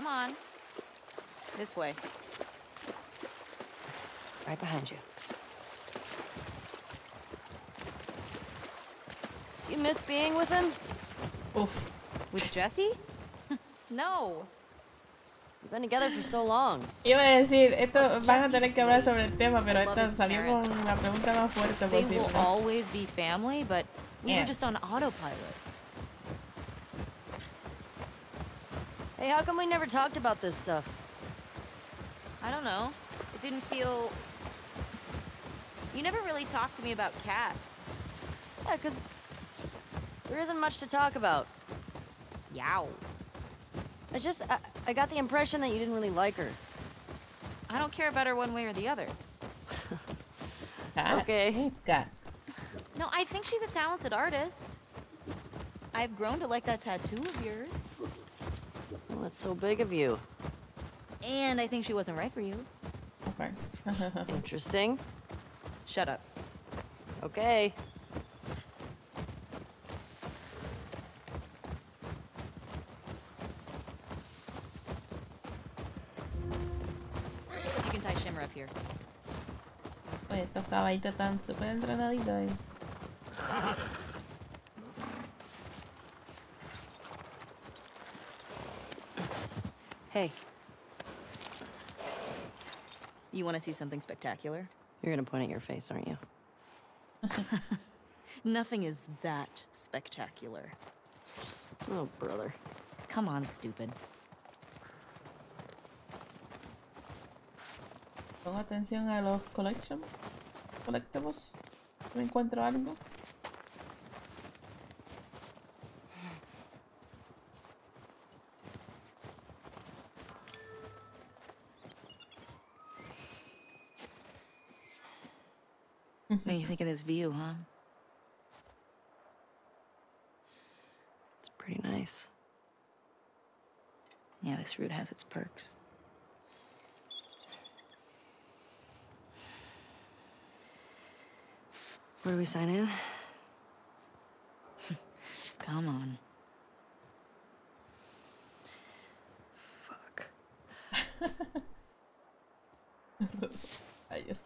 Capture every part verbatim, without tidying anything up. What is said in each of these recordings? Come on. This way. Right behind you. You miss being with him? Oof. With Jesse? No. We've been together for so long. Iba a decir, esto vas a tener que hablar sobre el tema, pero esto salió con la pregunta más fuerte posible. They will always be family, but we yeah. were just on autopilot. Hey, how come we never talked about this stuff? I don't know. It didn't feel... You never really talked to me about Kat. Yeah, because there isn't much to talk about. Yow. I just, I, I got the impression that you didn't really like her. I don't care about her one way or the other. Okay. Kat. No, I think she's a talented artist. I've grown to like that tattoo of yours. Well, that's so big of you. And I think she wasn't right for you. Okay. Interesting. Shut up. Okay. You can tie Shimmer up here. Oye, estos caballitos están súper entrenaditos ahí. Hey. You want to see something spectacular? You're going to point at your face, aren't you? Nothing is that spectacular. Oh, brother. Come on, stupid. Pon atención a los collection. Collectibles. ¿Me encuentro algo? What do you think of this view, huh? It's pretty nice. Yeah, this route has its perks. Where do we sign in? Come on. Fuck. I just...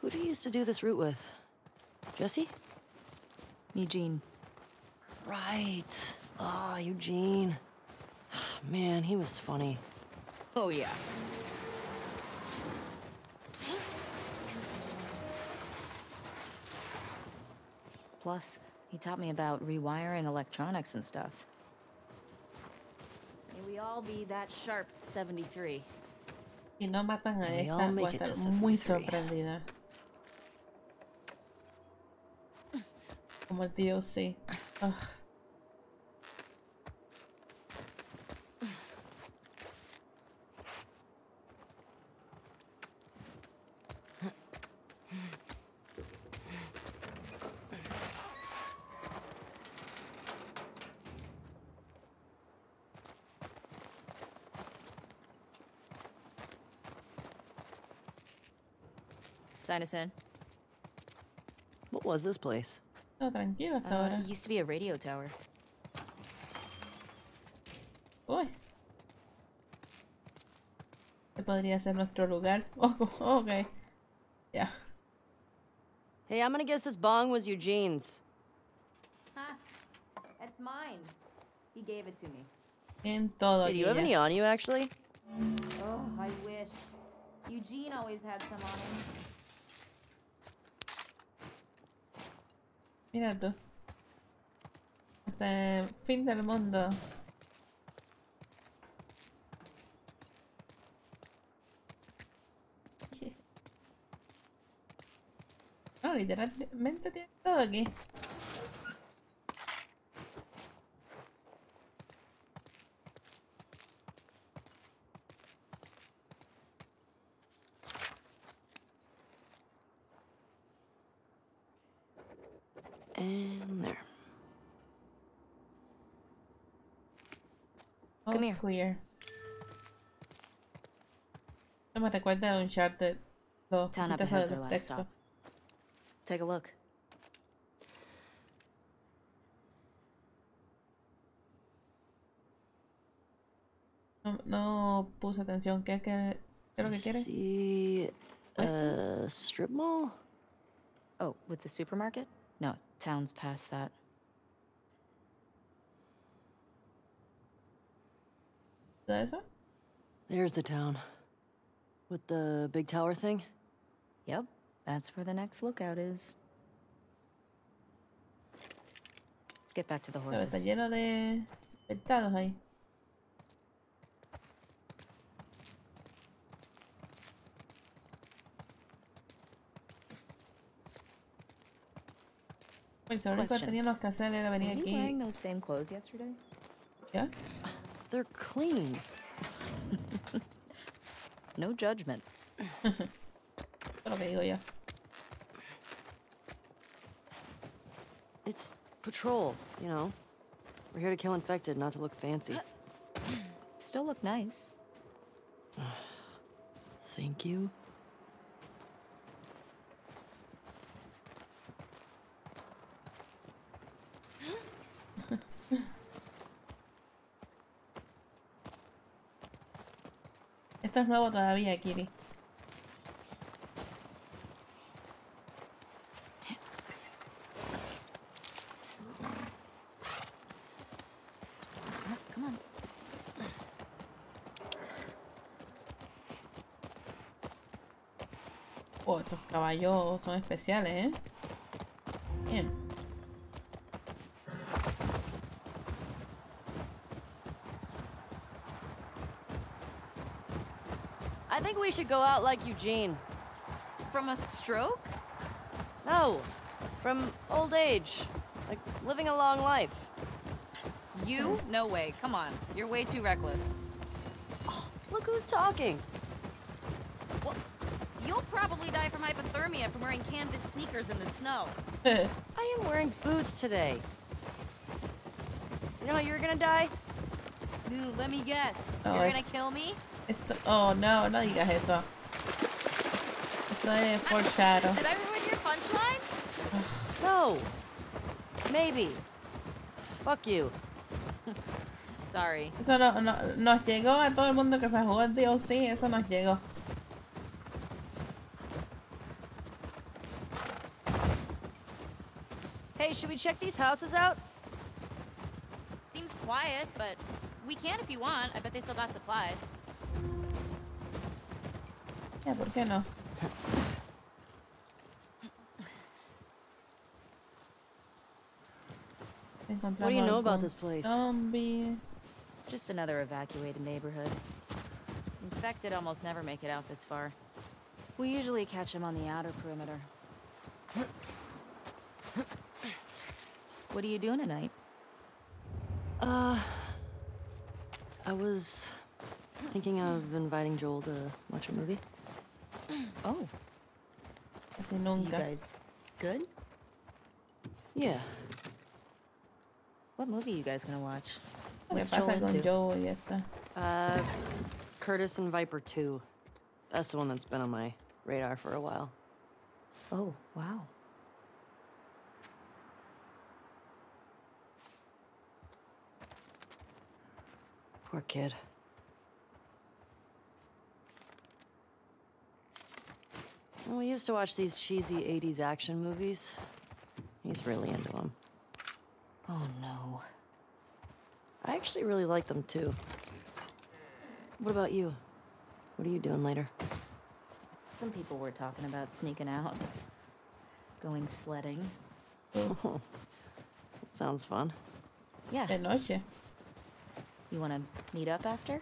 Who do you used to do this route with? Jesse? Eugene. Right. Ah, oh, Eugene. Man, he was funny. Oh, yeah. Plus, he taught me about rewiring electronics and stuff. May we all be that sharp at seventy-three. Y no matan a esta, voy a estar muy sorprendida. Como el tío, sí. Oh. Sign us in. What was this place? Oh, tranquilo, uh, it used to be a radio tower. Uy. Este podría ser nuestro lugar. Oh, okay. Yeah. Hey, I'm gonna guess this bong was Eugene's. Huh. That's mine. He gave it to me. En todo. Hey, do you have any on you, actually? Oh, I wish. Eugene always had some on him. Mira tú. Hasta el fin del mundo. No, literalmente tiene todo aquí. Clear. No me recuerda a Uncharted. No, Town up ahead's our last stop. Take a look. No, no puse atención. ¿Qué, qué, qué es lo que quiere? Sí. Uh, strip mall? Oh, with the supermarket? No, town's past that. ¿Es esa? There's the town. With the big tower thing? Yep, that's where the next lookout is. Let's get back to the horses. Está lleno de pescados ahí. So lo que teníamos que hacer era venir aquí. Wearing those same clothes yesterday? Yeah. They're clean. No judgment. Lo que digo yo. It's patrol, you know. We're here to kill infected, not to look fancy. Still look nice. Thank you. Esto es nuevo todavía, Kiri. Oh, estos caballos son especiales, ¿eh? Bien. We should go out like Eugene. From a stroke? No, from old age. Like living a long life. You? No way. Come on. You're way too reckless. Oh, look who's talking. Well, you'll probably die from hypothermia from wearing canvas sneakers in the snow. I am wearing boots today. You know how you're gonna die? Dude, let me guess. Oh, you're I... gonna kill me? Esto, oh no, no digas eso. Esto es foreshadow. Did I ruin your punchline? No. Maybe. Fuck you. Sorry. Eso no, no, nos llegó a todo el mundo que se jugó el D L C, sí, eso nos llegó. Hey, should we check these houses out? Seems quiet, but we can if you want. I bet they still got supplies. Ya, ¿por qué no? What do you know about this place? Zombie. Just another evacuated neighborhood. Infected almost never make it out this far. We usually catch them on the outer perimeter. What are you doing tonight? Uh, I was thinking of inviting Joel to watch a movie. Oh. Casi nunca. You guys good? Yeah. What movie are you guys gonna watch? What's Joel into? Uh, Curtis and Viper two. That's the one that's been on my radar for a while. Oh, wow. Poor kid. We used to watch these cheesy eighties action movies. He's really into them. Oh no. I actually really like them too. What about you? What are you doing later? Some people were talking about sneaking out. Going sledding. Oh. That sounds fun. Yeah. De noche. You want to meet up after?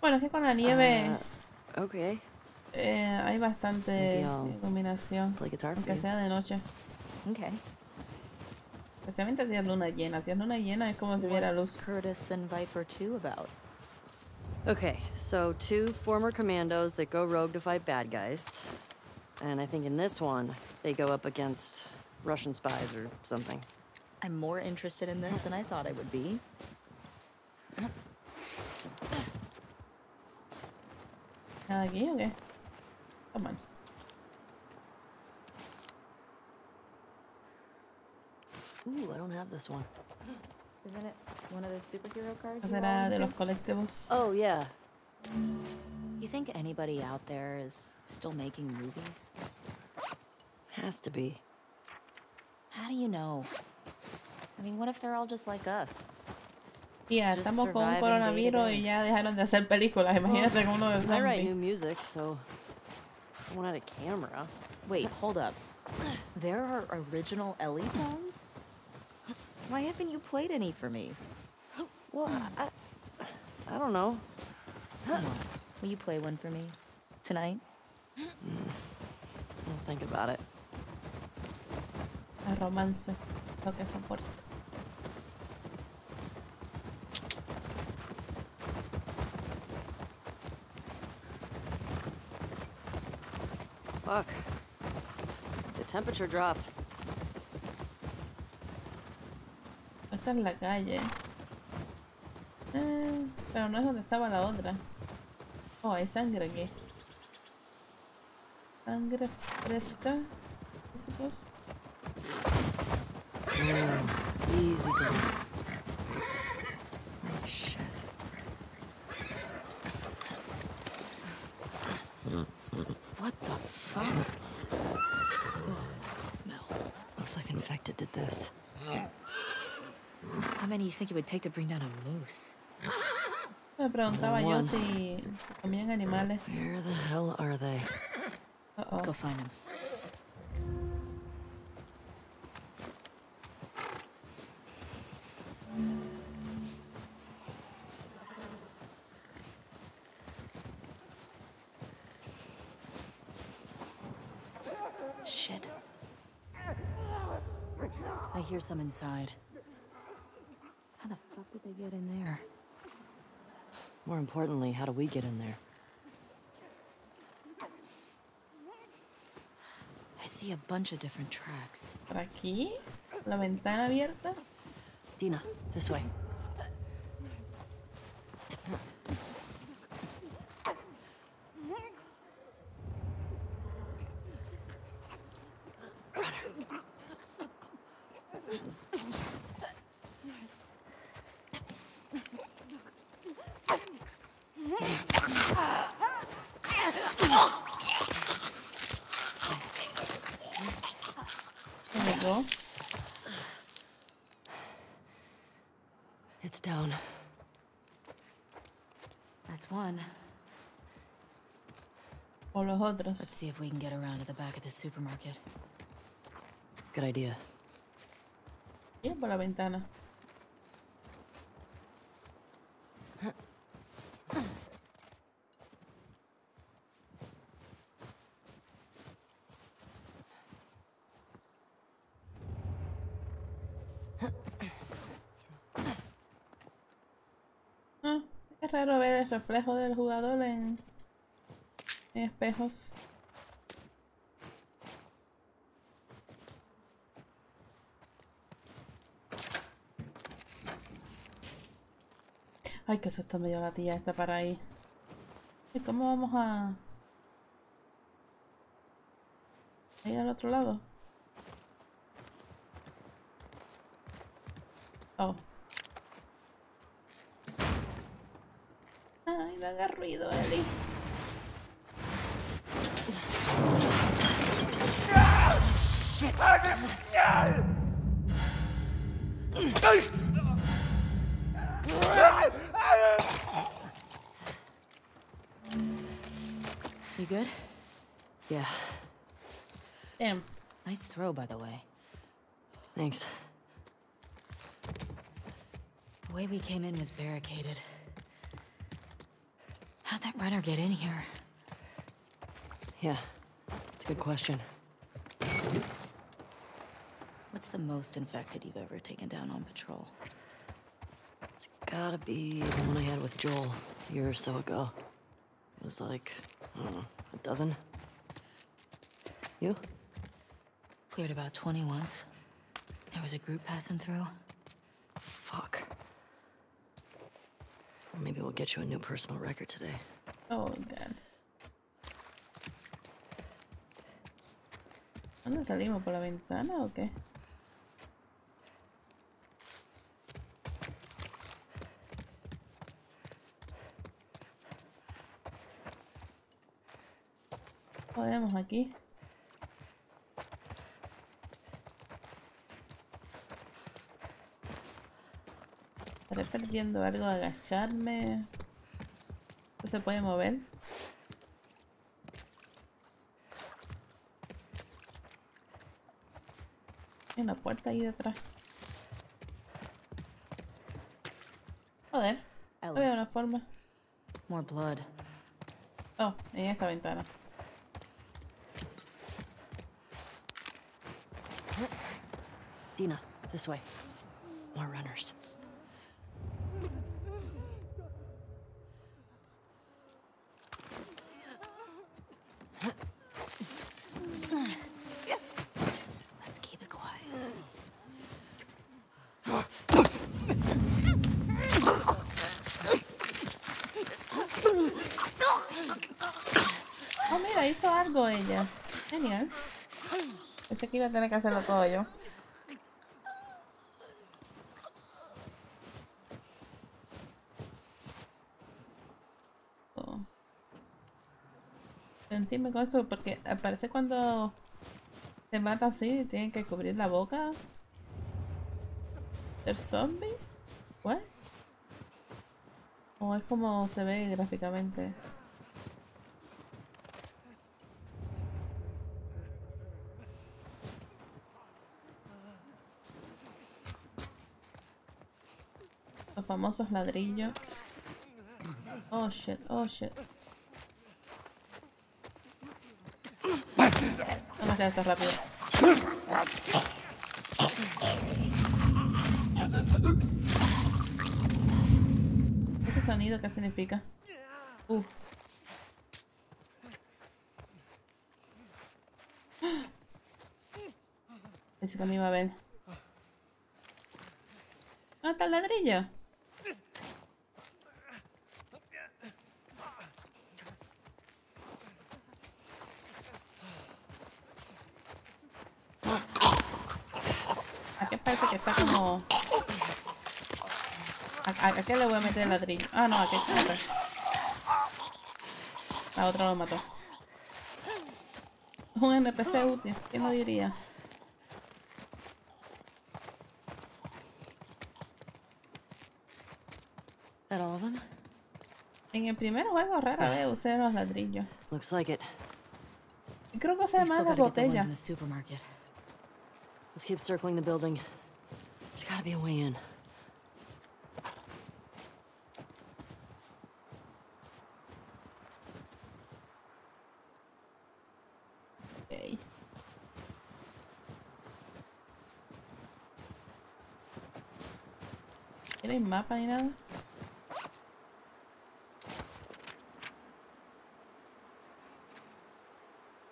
Bueno, es que con la nieve. Uh, okay. Eh, hay bastante iluminación, aunque sea de noche. Okay. Especialmente si es luna llena. Si es luna llena es como si hubiera luz. Curtis and Viper two about? Okay, so two former commandos that go rogue to fight bad guys, and I think in this one they go up against Russian spies or something. I'm more interested in this than I thought I would be. ¿Nada aquí o qué? Come on. Ooh, I don't have this one. Isn't it one of those superhero cards? ¿Será de los colectivos? Oh, yeah. You think anybody out there is still making movies? Has to be. How do you know? I mean, what if they're all just like us? Yeah, estamos con un coronavirus y ya dejaron de hacer películas. Imagínate con uno de zombies. I write new music, so someone had a camera. Wait, hold up. There are original Ellie songs? Why haven't you played any for me? Well, I, I don't know. Come on. Will you play one for me tonight? Mm. I'll think about it. A romance, lo que soporto. Fuck. The temperature dropped. Está en la calle. Eh, pero no es donde estaba la otra. Oh, hay sangre aquí. Sangre fresca. Oh, easy going. Oh, shit. What the fuck? Oh, that smell. Looks like infected did this. How many do you think it would take to bring down a moose? Me preguntaba yo si comían animales. Where the hell are they? Uh-oh. Let's go find them. Shit. I hear some inside. How the fuck did they get in there? More importantly, how do we get in there? I see a bunch of different tracks. Por aquí, la ventana abierta. Dina, this way. It's down. That's one. O los otros. Let's see if we can get around to the back of the supermarket. Good idea. Yeah, por la ventana. Raro ver el reflejo del jugador en, en espejos. Ay, qué susto me dio la tía esta para ahí. ¿Y cómo vamos a... a ir al otro lado? Oh. Ay, no haga ruido, Ellie. You good? Yeah. Damn. Nice throw, by the way. Thanks. The way we came in was barricaded. How'd that runner get in here? Yeah, it's a good question. What's the most infected you've ever taken down on patrol? It's gotta be the one I had with Joel a year or so ago. It was like, I don't know, a dozen. You? Cleared about twenty once. There was a group passing through. Fuck. Maybe we'll get you a new personal record today. Oh, God. ¿Dónde salimos? ¿Por la ventana o qué? podemos aquí. Estaré perdiendo algo, agacharme. ¿No se puede mover? Hay una puerta ahí detrás. Joder, no veo una forma. More blood. Oh, en esta ventana. Dina, this way. More runners. Algo ella. Genial. Pensé que iba a tener que hacerlo todo yo. Oh. Encima con eso, porque parece cuando se mata así, tienen que cubrir la boca. ¿El zombie? ¿What? O es como se ve gráficamente. Famosos ladrillos. Oh shit, oh shit. Vamos a hacer esto rápido. ¿Ese sonido qué significa? Uh. Ese que me iba a ver. ¿Dónde está el ladrillo? ¿A qué le voy a meter el ladrillo? Ah, no, aquí está otra. La otra lo mató. Un N P C útil, ¿quién lo diría? En el primer juego rara vez usé los ladrillos. Creo que usé más las botellas. Let's keep circling the building. There's gotta be a way in. ¿Quieres mapa ni nada?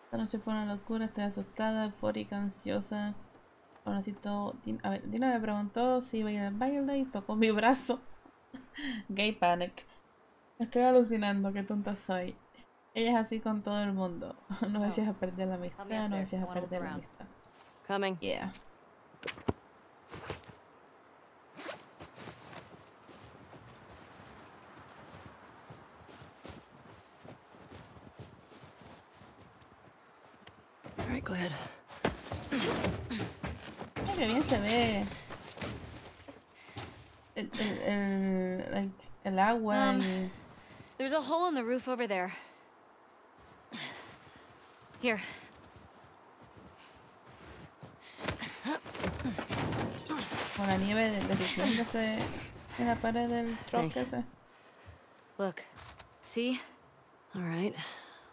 Esta noche fue una locura, estoy asustada, eufórica, ansiosa. Ahora sí todo. A ver, Dina me preguntó si iba a ir al baile y tocó mi brazo. Gay panic. Estoy alucinando, qué tonta soy. Ella es así con todo el mundo. No me eches a perder la amistad, no me eches a perder la amistad. Coming. Yeah. All right, go ahead. Que bien se ve el, el, el, el agua y... There's a hole in the roof over there. Here. Con la nieve derritiéndose en la pared del tronco ese. Look, see? All right,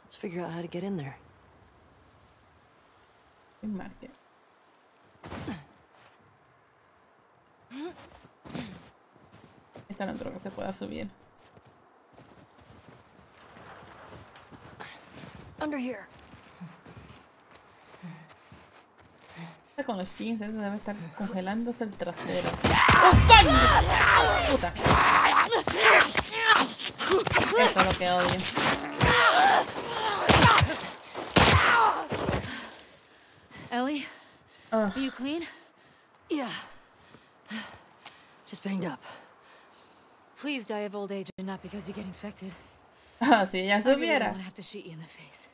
let's figure out how to get in there. Market. Esta no creo que se pueda subir. Under here. Está con los jeans, eso debe estar congelándose el trasero. ¡Oh, coño! ¡Puta! Esto es lo que odio. Ellie, uh. are you clean? Yeah. Just banged up. Please die of old age and not because you get infected. Oh, si ella supiera. I don't want to have to shoot you in the face.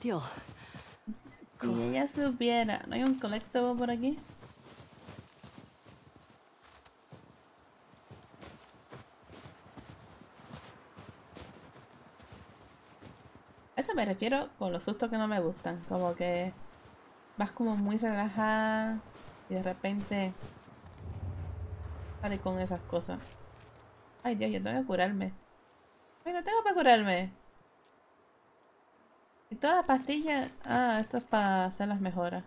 Tío. Si ella supiera, ¿no hay un colectivo por aquí? A eso me refiero con los sustos que no me gustan. Como que vas como muy relajada y de repente sale con esas cosas. Ay Dios, yo tengo que curarme. Ay, no tengo para curarme. Y todas las pastillas. Ah, esto es para hacer las mejoras.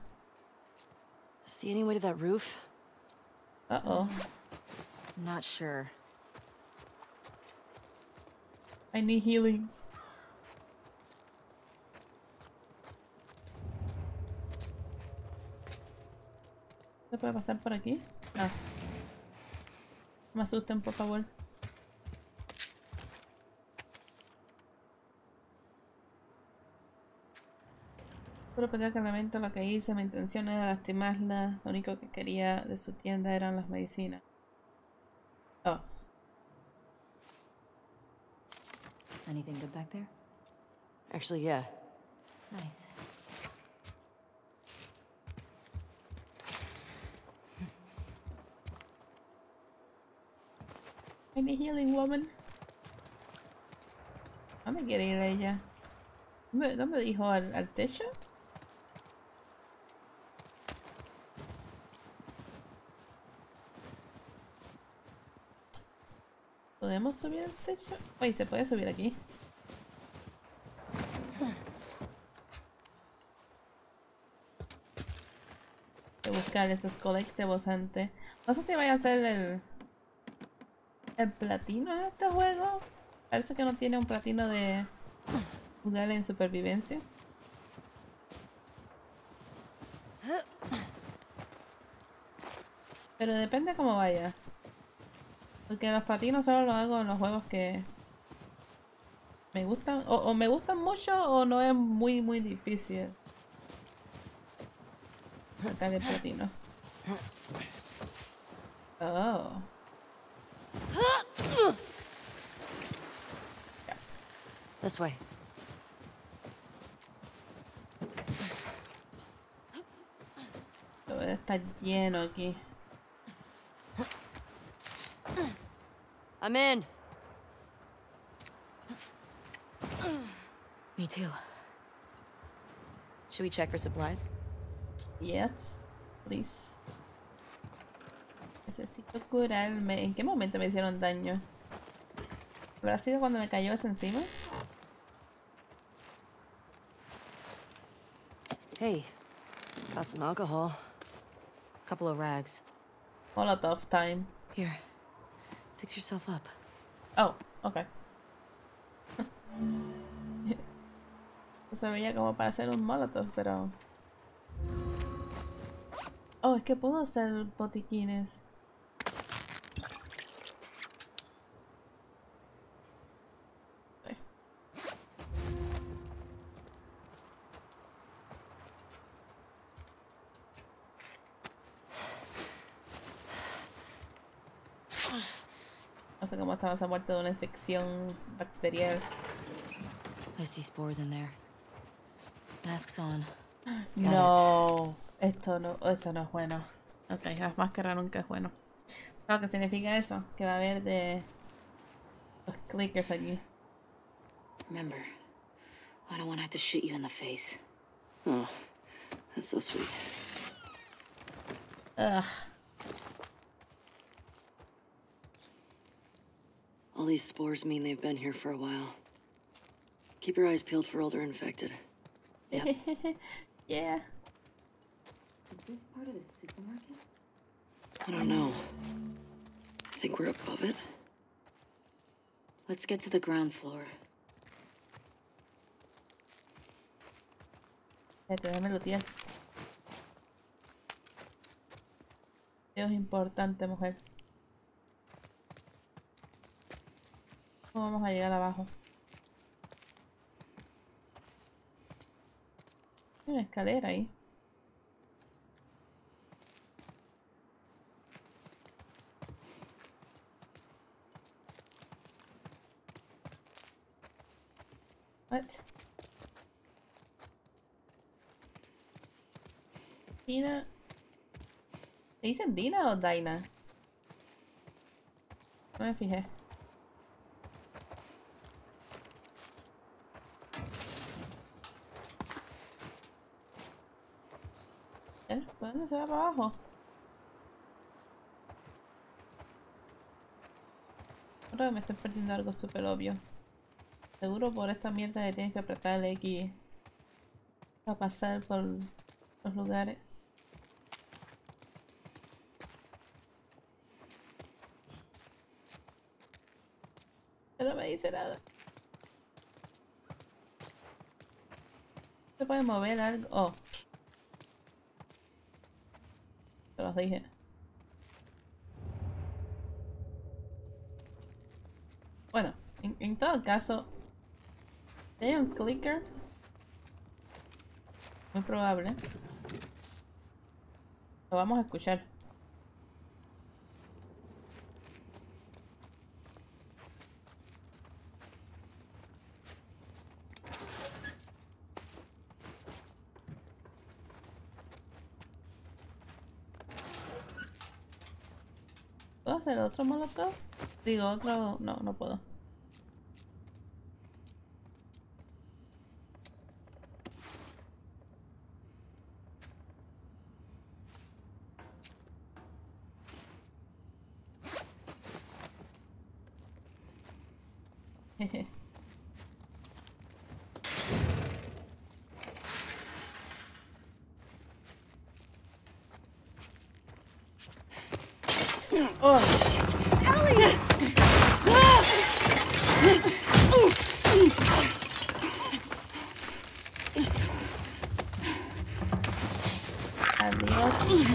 See any way to that roof? Uh oh. I'm not sure. I need healing. ¿Se puede pasar por aquí? Ah. Me asusten, por favor. Solo pedía que lamento lo que hice, mi intención era lastimarla, lo único que quería de su tienda eran las medicinas. Oh. Anything good back there? Actually, yeah. Nice. Any healing woman? ¿Dónde quiere ir ella? ¿Dónde, dónde dijo? ¿Al, al techo? ¿Podemos subir al techo? Oye, ¿se puede subir aquí? Voy a buscar estos colectivos antes. No sé si vaya a hacer el... el platino en este juego. Parece que no tiene un platino de jugar en supervivencia. Pero depende cómo vaya. Porque los platinos solo los hago en los juegos que me gustan. O, o me gustan mucho o no es muy muy difícil sacar el platino. Oh. Yeah. This way. Todo está lleno aquí. I'm in. Me too. Should we check for supplies? Yes, please. Necesito curarme. ¿En qué momento me hicieron daño? ¿Habrá sido cuando me cayó eso encima? Hey, got some alcohol. A couple of rags. All a tough time. Here. Fix yourself up. Oh, okay. Se veía como para hacer un molotov, pero... Oh, es que puedo hacer botiquines. Okay. No sé cómo estamos a muerte de una infección bacterial. I see spores in there. Masks on. No, esto no, esto no es bueno. Ok, las máscaras nunca es bueno. ¿Sabes qué significa eso? Que va a haber de los clickers allí. Remember, I don't want to have to shoot you in the face. Oh, that's so sweet. Ugh. All these spores mean they've been here for a while. Keep your eyes peeled for older infected. Yep. Yeah. Is this part of the supermarket? I don't know. I think we're above it. Let's get to the ground floor. Dios, importante, mujer. ¿Cómo vamos a llegar abajo? Hay una escalera ahí. What? Dina. ¿Te dicen Dina o Dina? No me fijé. ¿Por dónde se va para abajo? Creo que me estoy perdiendo algo súper obvio. Seguro por esta mierda que tienes que apretar el X para pasar por los lugares. Pero no me dice nada. ¿Se puede mover algo? Oh. Te los dije. Bueno, en, en todo caso, ¿hay un clicker? Muy probable. Lo vamos a escuchar. ¿Puedo hacer otro molotov? Digo, otro... No, no puedo. Oh, Ellie! Adiós.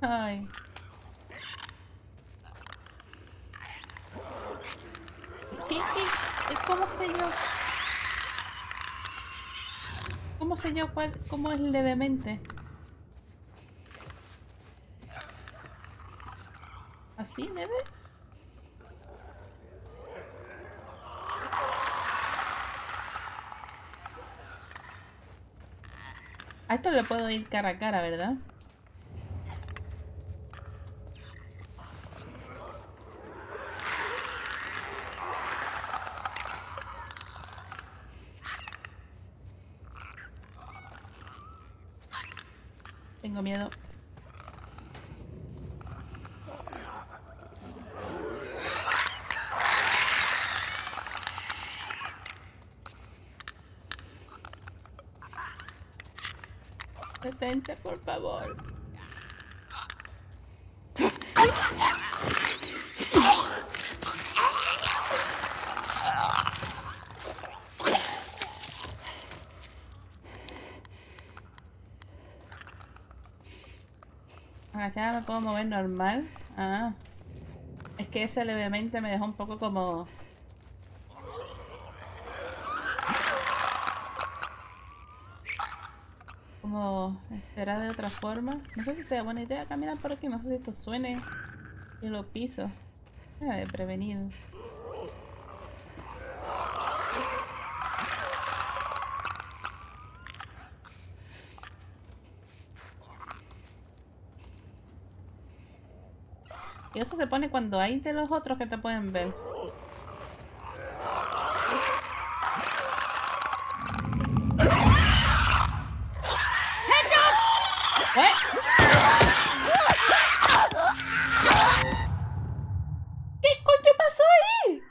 Ay. ¿Qué, qué? ¿Cómo sé yo? ¿Cómo sé yo cuál? ¿Cómo es levemente? ¿Así leve? A esto le puedo ir cara a cara, ¿verdad? Tengo miedo. Detente, por favor. Acá me puedo mover normal. Ah. Es que ese levemente me dejó un poco como... Como... ¿Será de otra forma? No sé si sea buena idea caminar por aquí. No sé si esto suene. Y lo piso. Ah, de prevenido. Y eso se pone cuando hay de los otros que te pueden ver. ¿Qué coño pasó ahí?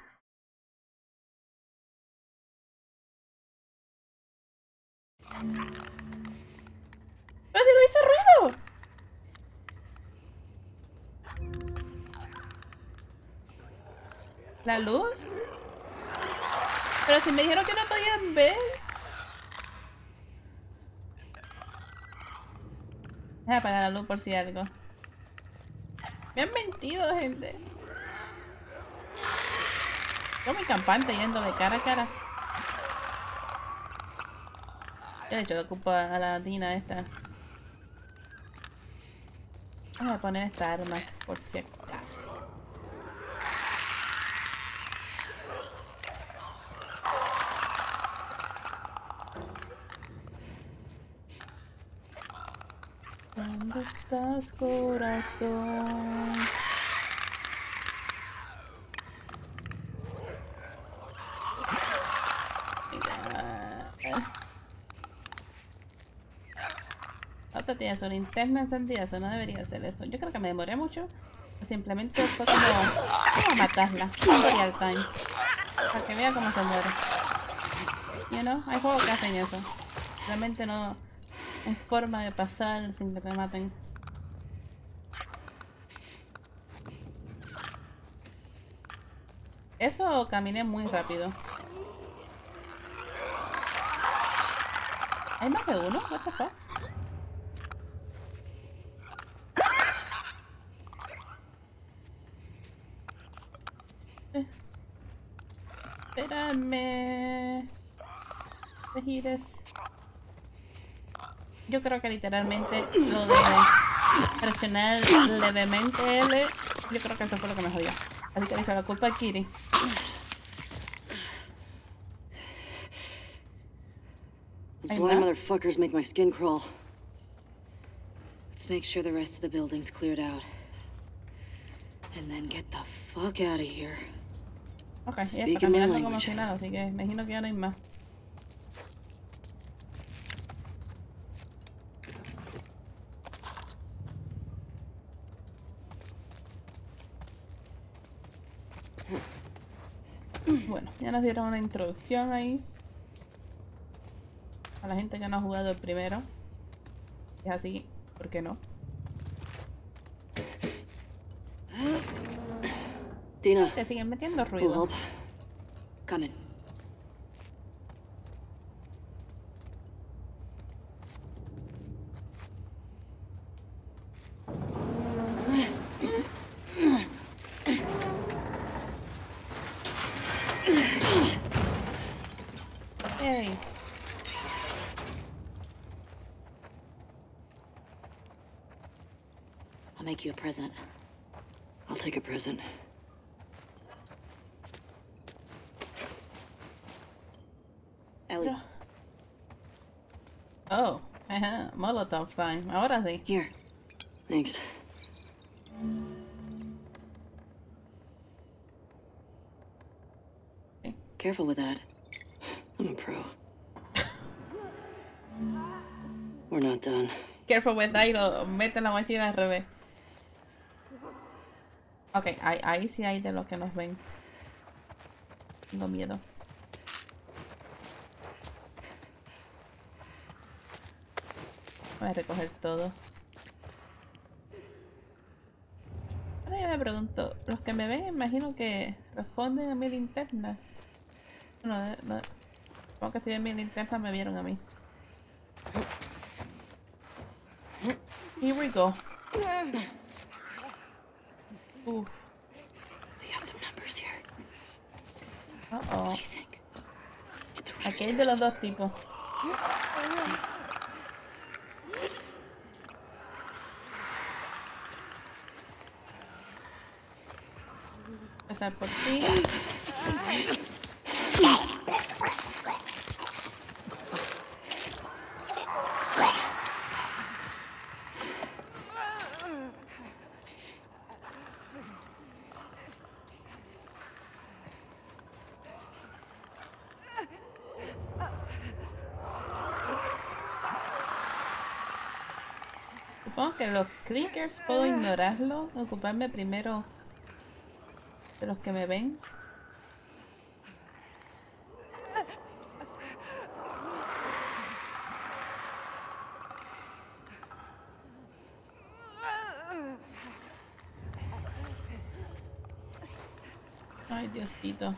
Pero si no hice ruido. ¿La luz? Pero si me dijeron que no podían ver. Deja apagar la luz por si algo. Me han mentido, gente. Yo mi campante yendo de cara a cara. Yo le echo la culpa a la Dina esta. Vamos a poner esta arma por si acaso. ¿Dónde estás, corazón? Otra tiene su linterna encendida, eso no debería hacer eso. Yo creo que me demoré mucho. Simplemente fue como... Vamos a matarla. Real time. Para que vea cómo se muere. You know, hay juegos que hacen eso. Realmente no... Es forma de pasar sin que te maten. Eso caminé muy rápido. ¿Hay más de uno? ¿What the fuck? Eh. Espérame. Te gires. Yo creo que literalmente lo de presionar levemente L, yo creo que eso fue lo que me jodió. Así que le echo la culpa a Kiri. These blind motherfuckers make my skin crawl. Let's make sure the rest of the building's cleared out. And then get the fuck out of here. Okay, ya está caminando como si nada, así que me imagino que ya no hay más. Bueno, ya nos dieron una introducción ahí a la gente que no ha jugado el primero. Es así, ¿por qué no? Dina, te siguen metiendo ruido. Come in. You a present. I'll take a present. Ellie. Oh, ajá, Molotov time. Ahora sí. Here. Thanks. Okay. Careful with that. I'm a pro. We're not done. Careful with that y lo mete la mochila al revés. Ok, ahí, ahí sí hay de los que nos ven. Tengo miedo. Voy a recoger todo. Ahora yo me pregunto, los que me ven imagino que responden a mi linterna. No, no. Supongo que si ven mi linterna me vieron a mí. Here we go. Oof. We got some numbers here. Uh oh. What do you think? Aquí hay de los dos tipos. Pasar por ti. Los clickers puedo ignorarlo, ocuparme primero de los que me ven. Ay, Diosito.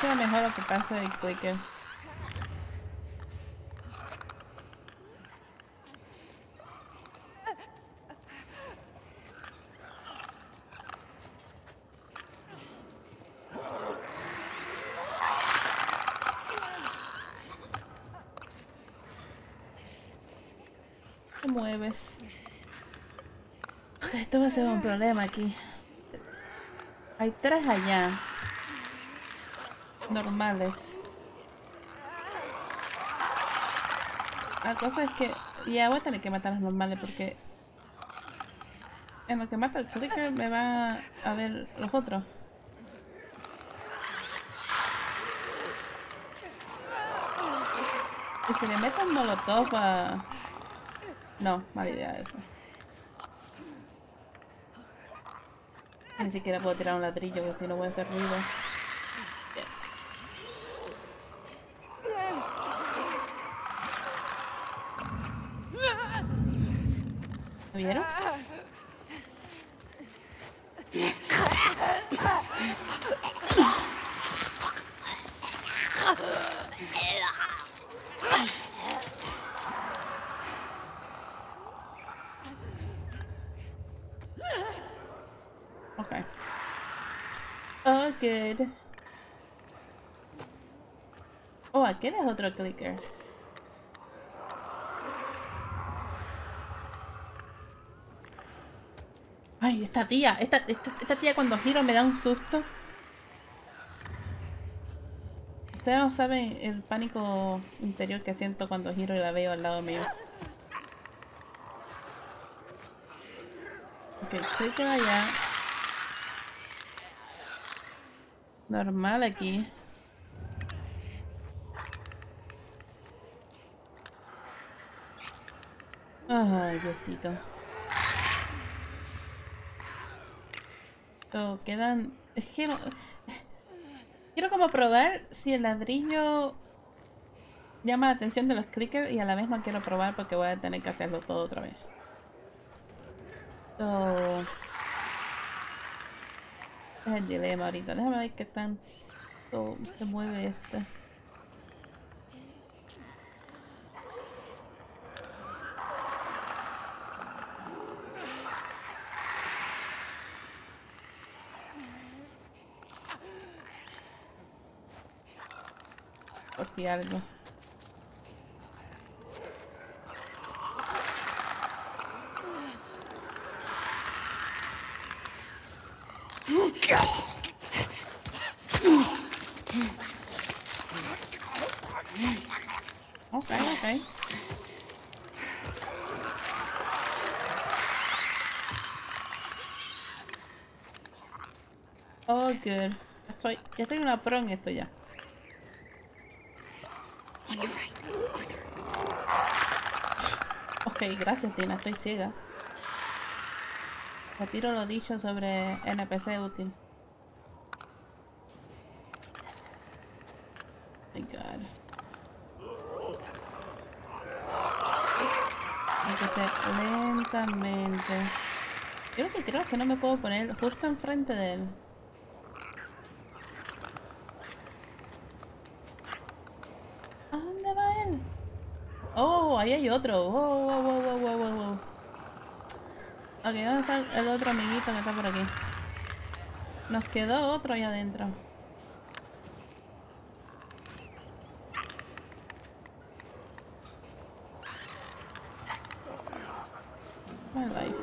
pareció mejor lo que pasa de Clicker. Te mueves. Esto va a ser un problema aquí. Hay tres allá. Normales. La cosa es que ya voy a tener que matar a los normales porque en lo que mata el clicker me va a ver los otros. Y si le meto un molotov a... No, mala idea eso. Ni siquiera puedo tirar un ladrillo porque si no voy a hacer ruido. ¿Me vieron? Okay. Oh, good. Oh, aquí es otro clicker. Ay, esta tía, esta, esta, esta tía cuando giro me da un susto. Ustedes no saben el pánico interior que siento cuando giro y la veo al lado mío. Ok, estoy por allá. Normal aquí. Ay, Diosito. Oh, quedan... Es que no... Quiero como probar si el ladrillo llama la atención de los clickers y a la vez no quiero probar porque voy a tener que hacerlo todo otra vez. Oh. Es el dilema ahorita. Déjame ver qué tan... Oh, se mueve esta. Por si algo. Ok, ok. Oh, good. Soy, ya tengo una pro en esto ya. Ok, gracias Dina, estoy ciega. Retiro lo dicho sobre N P C útil. My God. Hay que hacer lentamente. Yo lo que creo es que no me puedo poner justo enfrente de él. Ahí hay otro. Wow, wow, wow, wow, wow, wow, wow. Ok, ¿dónde está el otro amiguito que está por aquí? Nos quedó otro allá adentro. My life.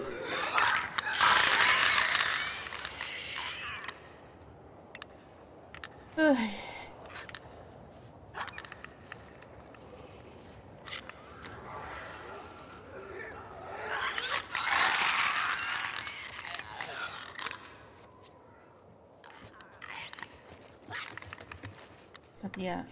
Uy. Yeah.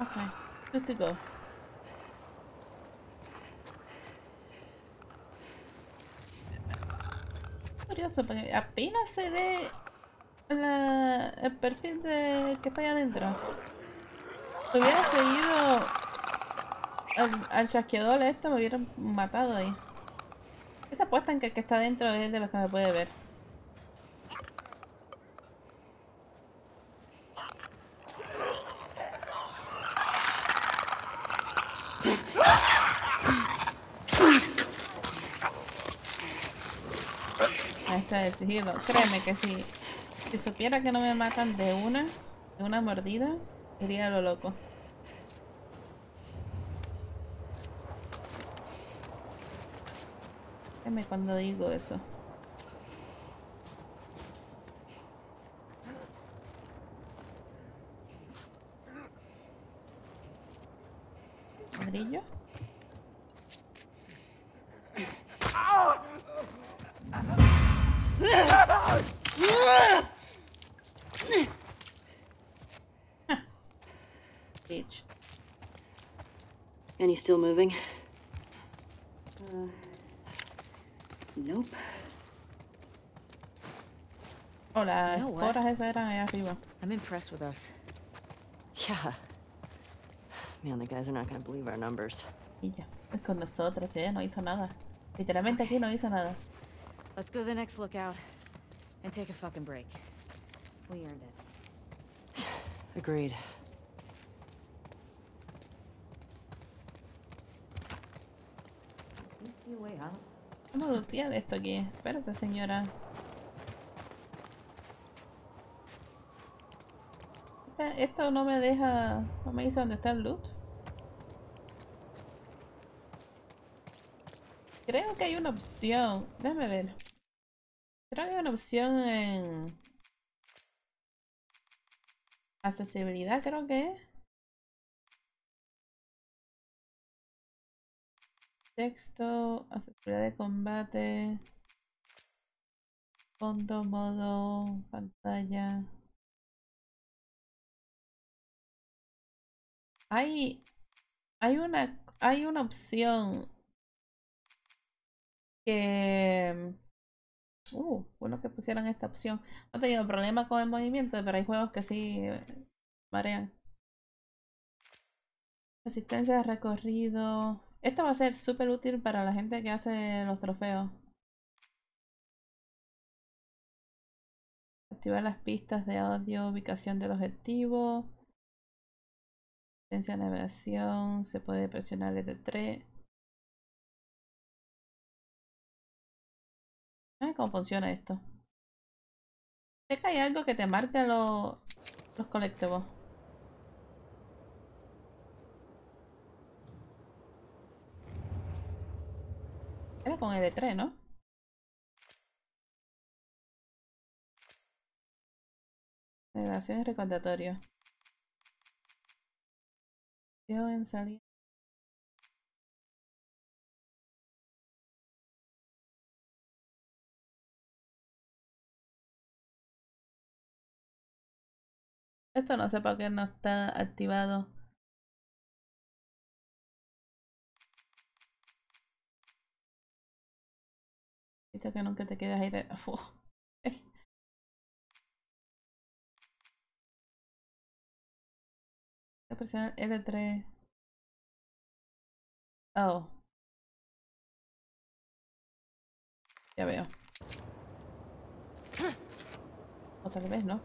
Okay, good to go. curioso porque apenas se ve la, el perfil de que está ahí adentro. Si hubiera seguido al, al chasqueador esto, me hubieran matado ahí. Esa apuesta en que el que está adentro es de los que me puede ver. De sigilo. Créeme que si, si supiera que no me matan de una, de una mordida, iría a lo loco. Créeme cuando digo eso. ¿Ladrillo? And he's still moving? Uh, nope. Hola, you know what? I'm impressed with us. Yeah. Man, the guys are not gonna believe our numbers. Yeah. Con nosotros, eh? No hizo nada. Literalmente aquí no hizo nada. Let's go to the next lookout and take a fucking break. We earned it. Agreed. No lo tiene esto aquí. Espérate, señora. Esta, esto no me deja. No me dice dónde está el loot. Creo que hay una opción. Déjame ver. Creo que hay una opción en accesibilidad, creo que es. Texto, accesibilidad de combate, fondo, modo, pantalla. Hay, hay una, hay una opción que, uh, bueno que pusieran esta opción. No he tenido problema con el movimiento, pero hay juegos que sí marean. Resistencia de recorrido. Esto va a ser súper útil para la gente que hace los trofeos. Activar las pistas de audio, ubicación del objetivo. Asistencia de navegación, se puede presionar el L tres. Ah, ¿cómo funciona esto? Sé que hay algo que te marca los, los colectivos. Era con el E tres, ¿no? Negación recordatorio. Yo en salida. Esto no sé por qué no está activado. Que nunca te quedas aire. Uf. Voy a presionar L tres. Oh. Ya veo. O tal vez no.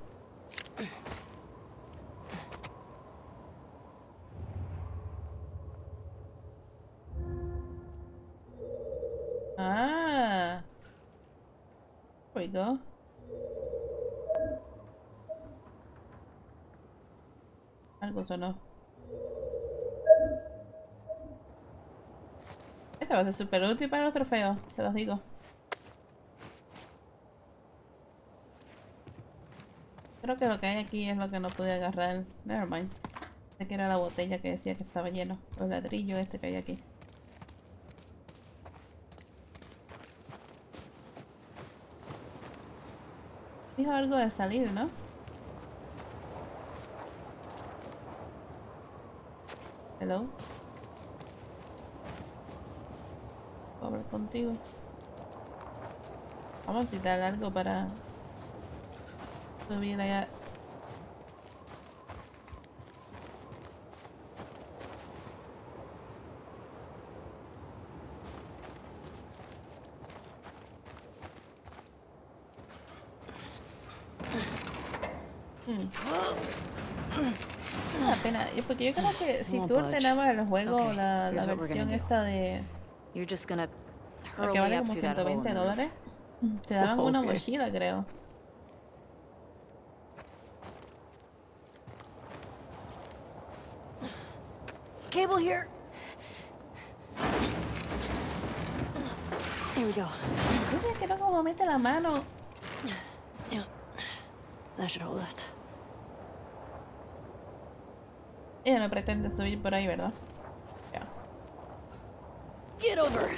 Ah. There we go. Algo sonó. Esta va a ser súper útil para los trofeos, se los digo. Creo que lo que hay aquí es lo que no pude agarrar. Nevermind. Sé que era la botella que decía que estaba lleno. Los ladrillos este que hay aquí. Dijo algo de salir, ¿no? Hello. Voy a hablar contigo. Vamos a quitar algo para subir allá. Porque yo creo que si tú ordenabas el juego, la, la versión esta de... Porque vale como ciento veinte dólares. Te daban una mochila, creo. Cable here. Here we go. Dice que no como mete la mano. That should hold us. Ella no pretende subir por ahí, ¿verdad? Yeah. Get over.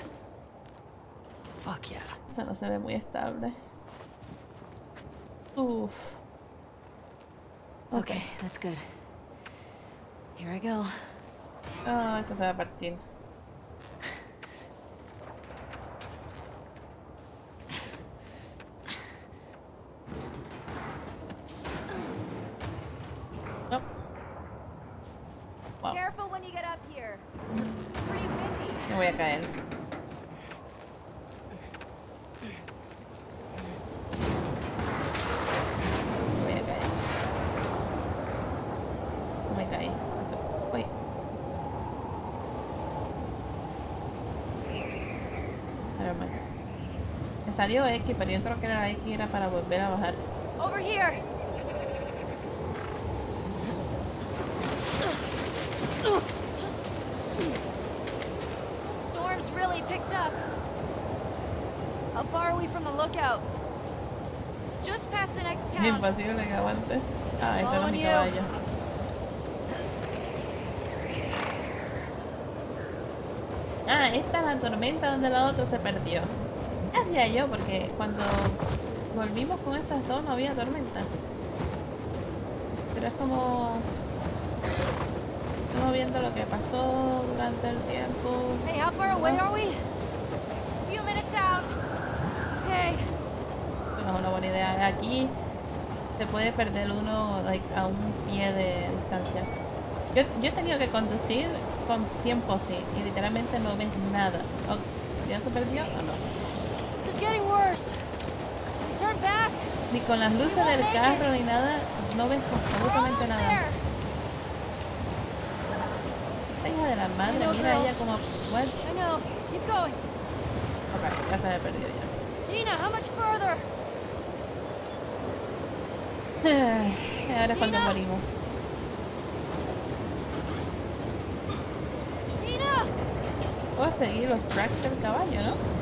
Fuck yeah. Eso no se ve muy estable. Uff. Okay. Okay, that's good. Here I go. Ah, oh, esto se va a partir. Salió X, pero yo creo que era la X era para volver a bajar. Over here. Storm's really picked up. How far are we from the lookout? It's just past the next town. Imposible que aguante. Ah, esto no es mi caballo. Ah, esta es la tormenta donde la otra se perdió. Hacía yo, porque cuando volvimos con estas dos no había tormenta, pero es como estamos viendo lo que pasó durante el tiempo. Hey, how far away are we? Few minutes out. Okay. No es una buena idea. Aquí se puede perder uno, like, a un pie de distancia. Yo, yo he tenido que conducir con tiempo así y literalmente no ves nada. Okay. ¿Ya se perdió o no? Ni con las luces del carro ni nada, no ves absolutamente nada. La hija de la madre, mira ella como... What? Okay, ya se me perdió ya. Dina, how much further? Ahora es cuando morimos. Dina. Puedo seguir los tracks del caballo, ¿no?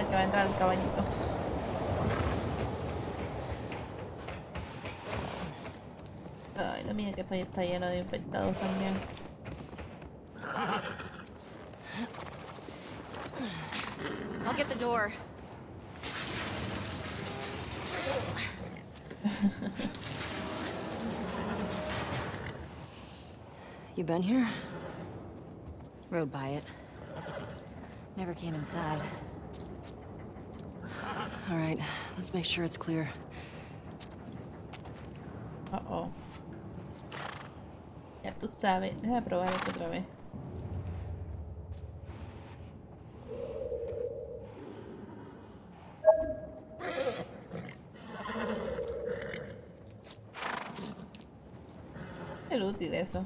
Que va a entrar el caballito. Ay, no, mira que esto está lleno de infectados también. I'll get the door. You been here? Rode by it. Never came inside. All right, let's make sure it's clear. Uh-oh. Ya tú sabes. Déjame probar esto otra vez. Es útil eso.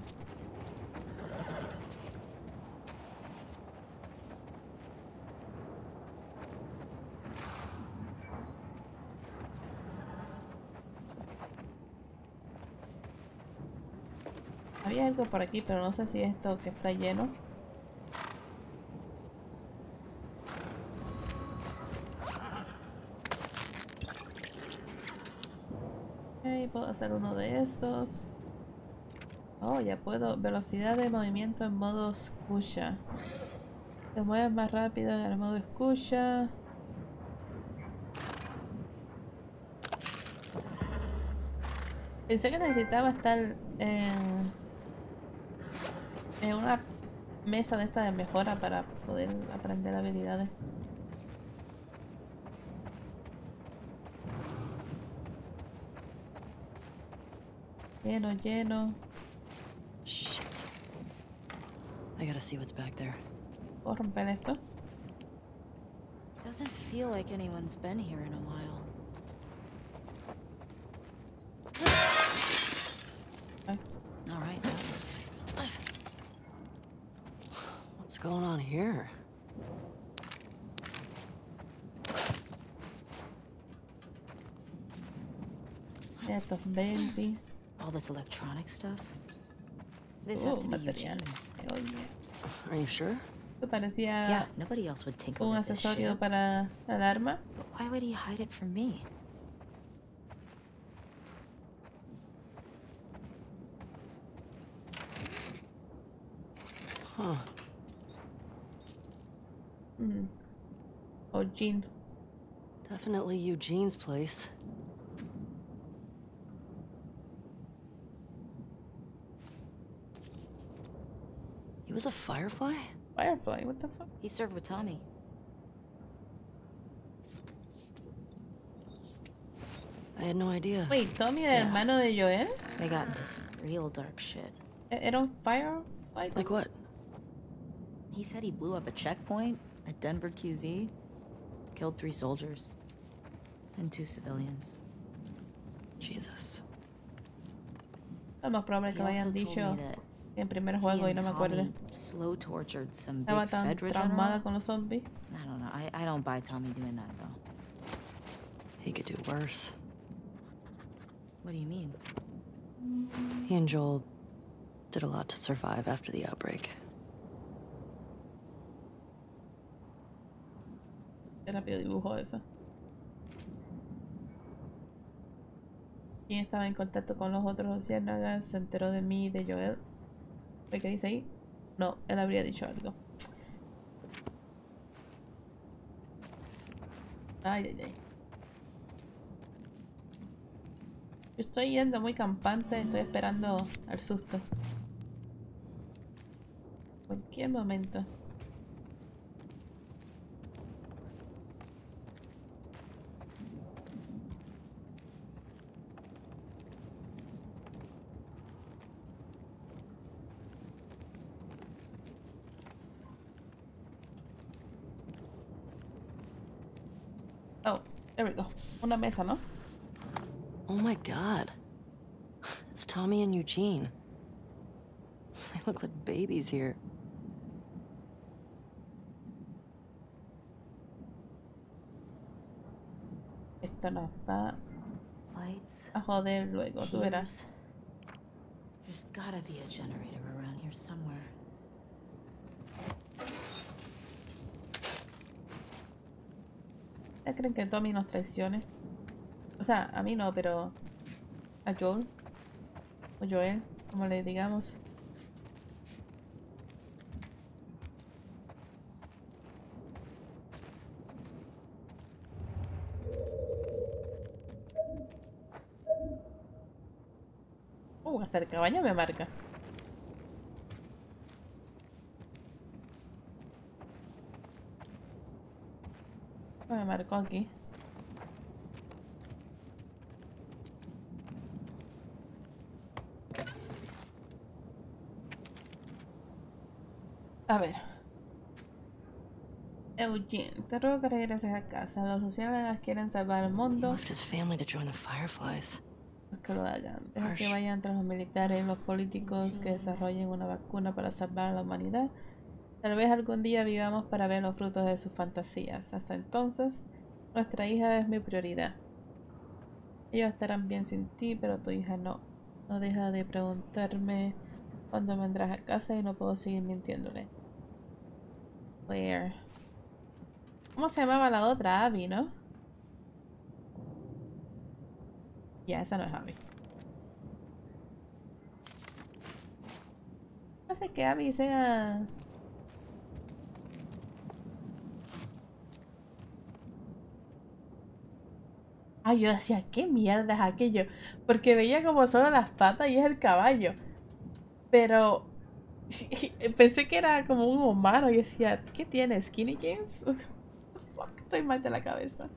Había algo por aquí, pero no sé si esto que está lleno. Ok, puedo hacer uno de esos. Oh, ya puedo. Velocidad de movimiento en modo escucha. Te mueves más rápido en el modo escucha. Pensé que necesitaba estar en, en una mesa de esta de mejora para poder aprender habilidades. Lleno, lleno. Shit. I gotta see what's back there. ¿Puedo romper esto? Doesn't feel like anyone's been here in a while. All right. What's going on here? Baby. All this electronic stuff. This has to be Eugene's. Oh, yeah. Are you sure? Parecía yeah, nobody else would tinker un accesorio para alarma. But why would he hide it from me? Huh. Mm. Oh, Eugene. Definitely Eugene's place. He was a Firefly? Firefly, what the fuck? He served with Tommy. I had no idea. Wait, Tommy era yeah. hermano de Joel? They got into some real dark shit. Era un Firefly? Like what? He said he blew up a checkpoint at Denver Q Z, killed three soldiers, and two civilians. Jesus. Lo más probable es que lo hayan dicho en primer juego y no me acuerdo. Slow tortured some big Fed regeneration. Con los zombies. I don't know. I, I don't buy Tommy doing that though. He could do worse. What do you mean? He and Joel did a lot to survive after the outbreak. Qué rápido dibujo eso. Quien estaba en contacto con los otros luciérnagas se enteró de mí y de Joel. ¿Qué dice ahí? No, él habría dicho algo. Ay, ay, ay. Yo estoy yendo muy campante, estoy esperando al susto. Cualquier momento. There we go. Una mesa, ¿no? Oh my god. It's Tommy and Eugene. They look like babies here. Esto nos va a joder luego, tú verás. There's gotta be a generator around here somewhere. ¿Ya creen que Tommy nos traicione? O sea, a mí no, pero a Joel o Joel, como le digamos. Uh, hasta el caballo me marca. Me marcó aquí. A ver. Eugene, te ruego que regreses a casa. Los luciérnagas quieren salvar el mundo. Que lo hagan. Deja que vayan tras los militares y los políticos que desarrollen una vacuna para salvar a la humanidad. Tal vez algún día vivamos para ver los frutos de sus fantasías. Hasta entonces, nuestra hija es mi prioridad. Ellos estarán bien sin ti, pero tu hija no. No deja de preguntarme cuando vendrás a casa y no puedo seguir mintiéndole. Claire. ¿Cómo se llamaba la otra? Abby, ¿no? Ya, yeah, esa no es Abby. No sé que Abby sea... Ay, yo decía, ¿qué mierda es aquello? Porque veía como solo las patas y es el caballo. Pero pensé que era como un humano y decía, ¿qué tiene? ¿Skinny jeans? Fuck, estoy mal de la cabeza.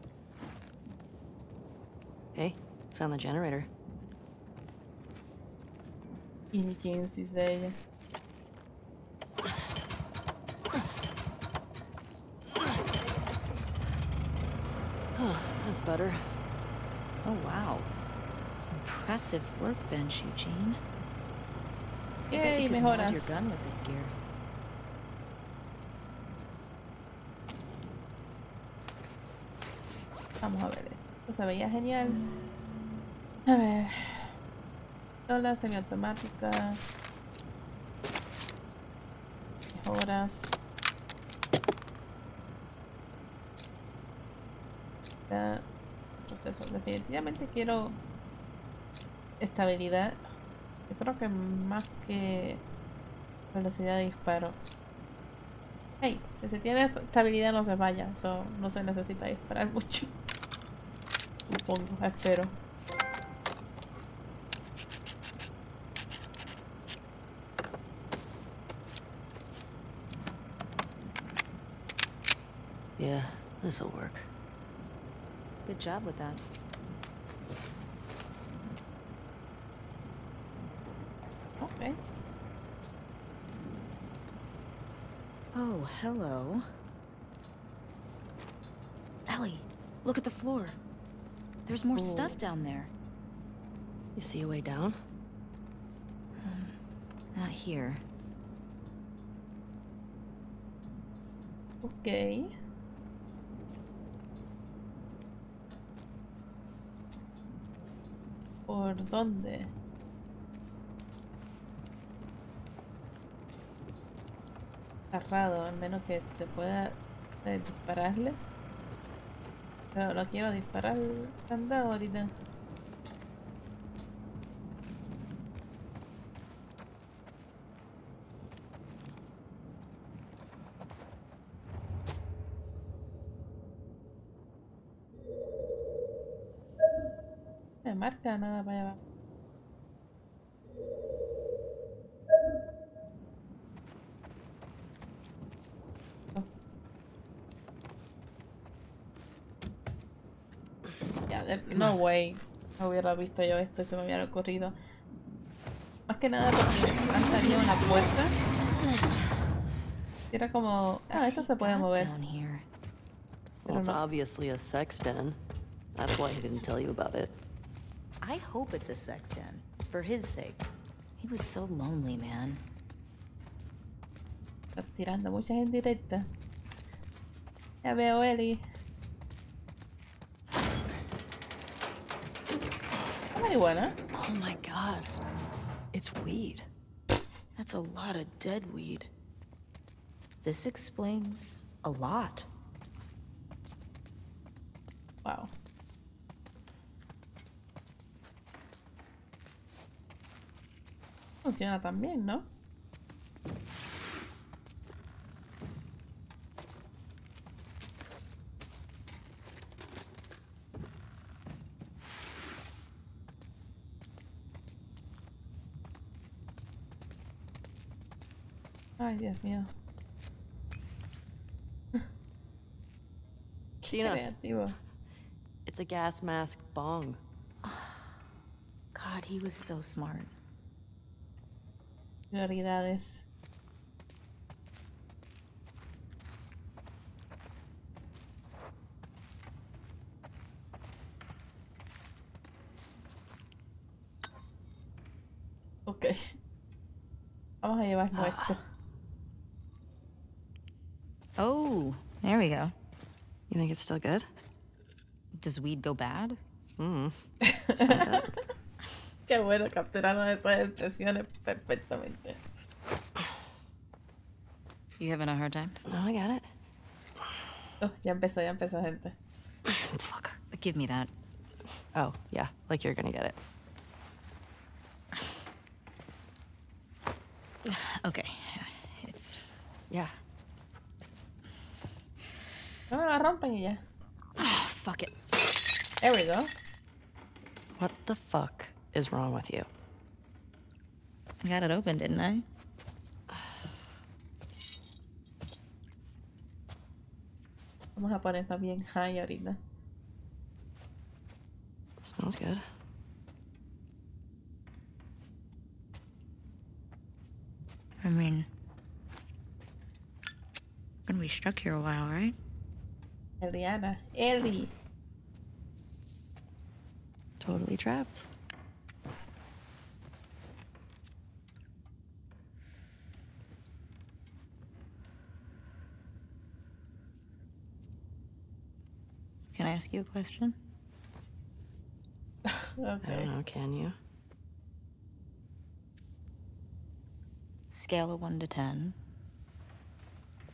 Hey, found the generator. Skinny jeans, dice ella. Oh, that's butter. Oh, wow. Impressive workbench, Eugene. Yay, you mejoras. Your gun with this gear. Vamos a ver. Esto se veía genial. A ver. Pistola semiautomática. Mejoras. La... Eso. Definitivamente quiero estabilidad. Yo creo que más que velocidad de disparo. Hey, si se tiene estabilidad no se vaya. So, no se necesita disparar mucho. Supongo, espero. Yeah, this'll work. Good job with that. Okay. Oh, hello. Ellie, look at the floor. There's more Ooh. Stuff down there. You see a way down? Not here. Okay. ¿Por dónde? Cerrado, al menos que se pueda eh, dispararle. Pero lo quiero disparar andado ahorita. Marca nada para allá. Oh. Yeah, there, no way. No hubiera visto yo esto, se me hubiera ocurrido. Más que nada porque salía una puerta. Era como, ah, esto se puede mover. Well, it's obviously a sex den. That's why he didn't tell you about it. I hope it's a sex den, for his sake. He was so lonely, man. Está tirando muchas en directa. Ya veo, Ellie. Marihuana. Oh my god. It's weed. That's a lot of dead weed. This explains a lot. Wow. Funciona también, ¿no? Ay, Dios mío. Qué creativo. It's a gas mask bong. God, he was so smart. Prioridades. Ok. Vamos a llevarnos ah. esto. Oh, there we go. You think it's still good? Does weed go bad? Mm. Qué bueno, capturaron estas expresiones perfectamente. You having a hard time? No, I got it. Oh, ya empezó, ya empezó, gente. Fuck, give me that. Oh, yeah, like you're gonna get it. Okay, it's... yeah. No, la rompan y ya. Oh, fuck it. There we go. What the fuck is wrong with you? I got it open, didn't I? Vamos a poner esa bien high ahorita. Smells good. I mean, we're gonna be stuck here a while, right? Eliana, Ellie. Totally trapped. Can I ask you a question? Okay. I don't know, can you? Scale of one to ten.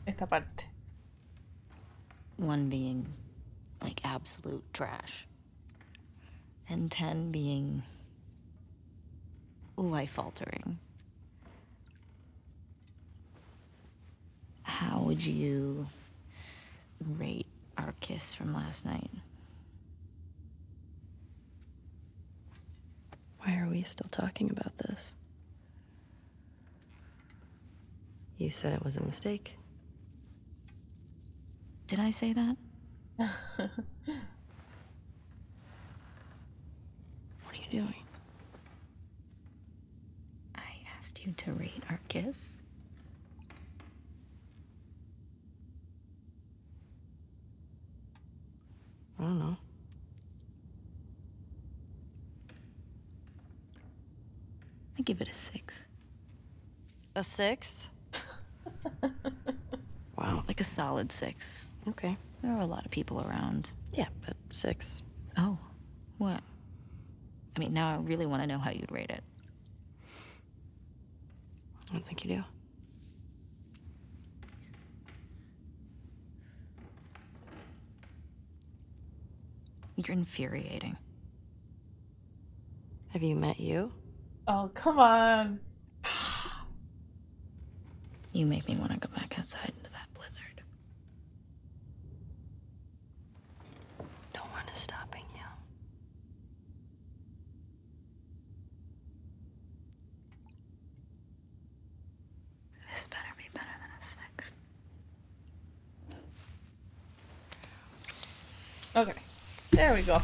Esta parte. one being, like, absolute trash. And ten being life-altering. How would you rate our kiss from last night? Why are we still talking about this? You said it was a mistake. Did I say that? What are you doing? I asked you to rate our kiss. I don't know. I give it a six. A six? Wow. Like a solid six. Okay. There are a lot of people around. Yeah, but six. Oh, what? I mean, now I really want to know how you'd rate it. I don't think you do. You're infuriating. Have you met you? Oh, come on. You make me want to go back outside into that blizzard. No one is stopping you. This better be better than a six. Okay. There we go.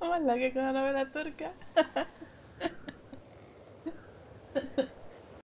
Más la que con la novela turca.